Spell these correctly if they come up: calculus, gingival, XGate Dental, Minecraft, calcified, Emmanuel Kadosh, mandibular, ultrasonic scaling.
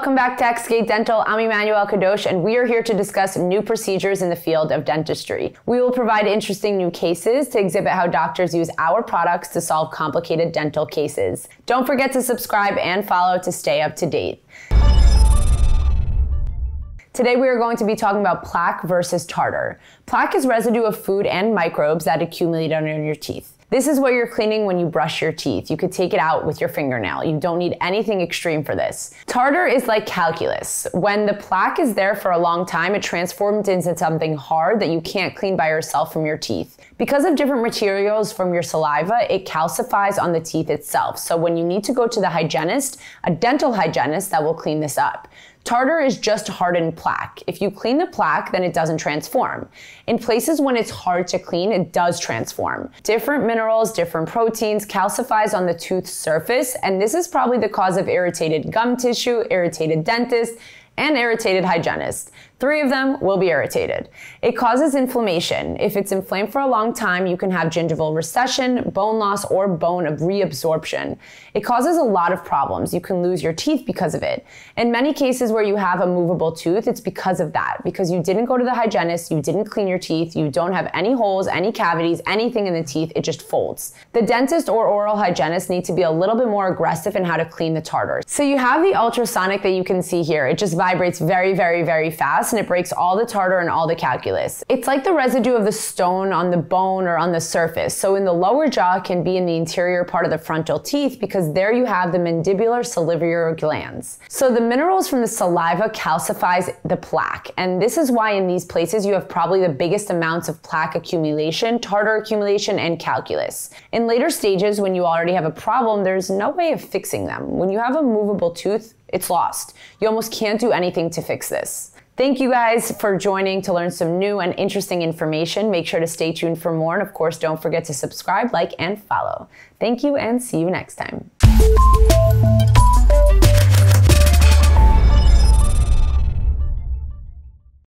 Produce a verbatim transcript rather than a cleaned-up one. welcome back to XGate Dental. I'm Emmanuel Kadosh, and we are here to discuss new procedures in the field of dentistry. We will provide interesting new cases to exhibit how doctors use our products to solve complicated dental cases. Don't forget to subscribe and follow to stay up to date. Today we are going to be talking about plaque versus tartar. Plaque is residue of food and microbes that accumulate under your teeth. This is what you're cleaning when you brush your teeth. You could take it out with your fingernail. You don't need anything extreme for this. Tartar is like calculus. When the plaque is there for a long time, it transforms into something hard that you can't clean by yourself from your teeth. Because of different materials from your saliva, it calcifies on the teeth itself. So when you need to go to the hygienist, a dental hygienist that will clean this up. Tartar is just hardened plaque. If you clean the plaque, then it doesn't transform. In places when it's hard to clean, it does transform. Different minerals, different proteins, calcifies on the tooth's surface, and this is probably the cause of irritated gum tissue, irritated dentists, and irritated hygienists. Three of them will be irritated. It causes inflammation. If it's inflamed for a long time, you can have gingival recession, bone loss, or bone reabsorption. It causes a lot of problems. You can lose your teeth because of it. In many cases where you have a movable tooth, it's because of that, because you didn't go to the hygienist, you didn't clean your teeth, you don't have any holes, any cavities, anything in the teeth, it just folds. The dentist or oral hygienist need to be a little bit more aggressive in how to clean the tartar. So you have the ultrasonic that you can see here. It just vibrates very, very, very fast, and it breaks all the tartar and all the calculus. It's like the residue of the stone on the bone or on the surface. So in the lower jaw, it can be in the interior part of the frontal teeth, because there you have the mandibular salivary glands. So the minerals from the saliva calcifies the plaque. And this is why in these places you have probably the biggest amounts of plaque accumulation, tartar accumulation, and calculus. In later stages, when you already have a problem, there's no way of fixing them. When you have a movable tooth, it's lost. You almost can't do anything to fix this. Thank you guys for joining to learn some new and interesting information. Make sure to stay tuned for more. And of course, don't forget to subscribe, like, and follow. Thank you, and see you next time.